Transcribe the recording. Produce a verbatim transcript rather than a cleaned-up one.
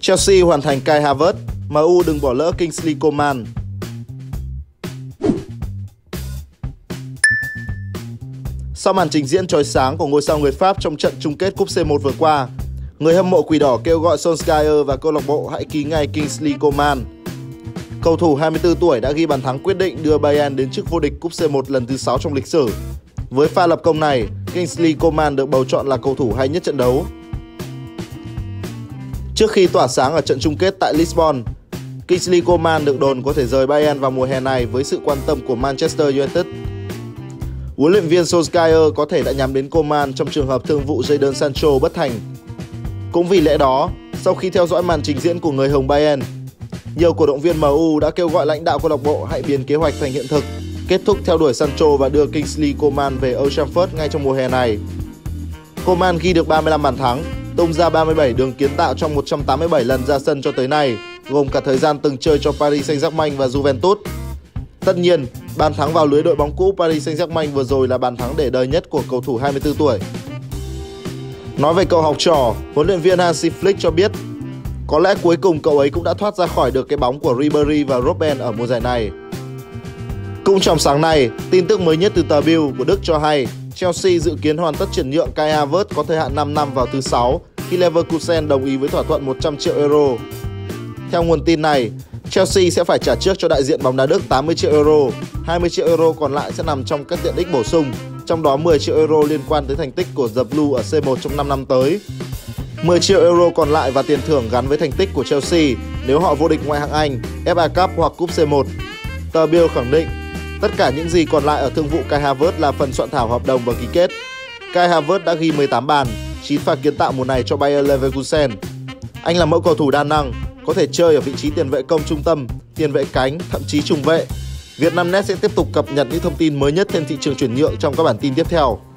Chelsea hoàn thành Kai Havertz, em u đừng bỏ lỡ Kingsley Coman. Sau màn trình diễn chói sáng của ngôi sao người Pháp trong trận chung kết Cúp xê một vừa qua, người hâm mộ Quỷ Đỏ kêu gọi Solskjaer và câu lạc bộ hãy ký ngay Kingsley Coman. Cầu thủ hai mươi tư tuổi đã ghi bàn thắng quyết định đưa Bayern đến chức vô địch Cúp xê một lần thứ sáu trong lịch sử. Với pha lập công này, Kingsley Coman được bầu chọn là cầu thủ hay nhất trận đấu. Trước khi tỏa sáng ở trận chung kết tại Lisbon, Kingsley Coman được đồn có thể rời Bayern vào mùa hè này với sự quan tâm của Manchester United. Huấn luyện viên Solskjaer có thể đã nhắm đến Coman trong trường hợp thương vụ Jadon Sancho bất thành. Cũng vì lẽ đó, sau khi theo dõi màn trình diễn của người hồng Bayern, nhiều cổ động viên em u đã kêu gọi lãnh đạo câu lạc bộ hãy biến kế hoạch thành hiện thực, kết thúc theo đuổi Sancho và đưa Kingsley Coman về Old Trafford ngay trong mùa hè này. Coman ghi được ba mươi lăm bàn thắng, tung ra ba mươi bảy đường kiến tạo trong một trăm tám mươi bảy lần ra sân cho tới nay, gồm cả thời gian từng chơi cho Paris Saint-Germain và Juventus. Tất nhiên, bàn thắng vào lưới đội bóng cũ Paris Saint-Germain vừa rồi là bàn thắng để đời nhất của cầu thủ hai mươi tư tuổi. Nói về cậu học trò, huấn luyện viên Hansi Flick cho biết, có lẽ cuối cùng cậu ấy cũng đã thoát ra khỏi được cái bóng của Ribéry và Robben ở mùa giải này. Cũng trong sáng nay, tin tức mới nhất từ tờ Bild của Đức cho hay Chelsea dự kiến hoàn tất chuyển nhượng Kai Havertz có thời hạn năm năm vào thứ Sáu khi Leverkusen đồng ý với thỏa thuận một trăm triệu euro. Theo nguồn tin này, Chelsea sẽ phải trả trước cho đại diện bóng đá Đức tám mươi triệu euro, hai mươi triệu euro còn lại sẽ nằm trong các tiện ích bổ sung, trong đó mười triệu euro liên quan tới thành tích của The Blue ở xê một trong năm năm tới. mười triệu euro còn lại và tiền thưởng gắn với thành tích của Chelsea nếu họ vô địch Ngoại hạng Anh, ép a Cup hoặc Cúp xê một. Tờ Bild khẳng định, tất cả những gì còn lại ở thương vụ Kai Havertz là phần soạn thảo hợp đồng và ký kết. Kai Havertz đã ghi mười tám bàn, chín pha kiến tạo mùa này cho Bayer Leverkusen. Anh là mẫu cầu thủ đa năng, có thể chơi ở vị trí tiền vệ công trung tâm, tiền vệ cánh, thậm chí trung vệ. Vietnamnet sẽ tiếp tục cập nhật những thông tin mới nhất trên thị trường chuyển nhượng trong các bản tin tiếp theo.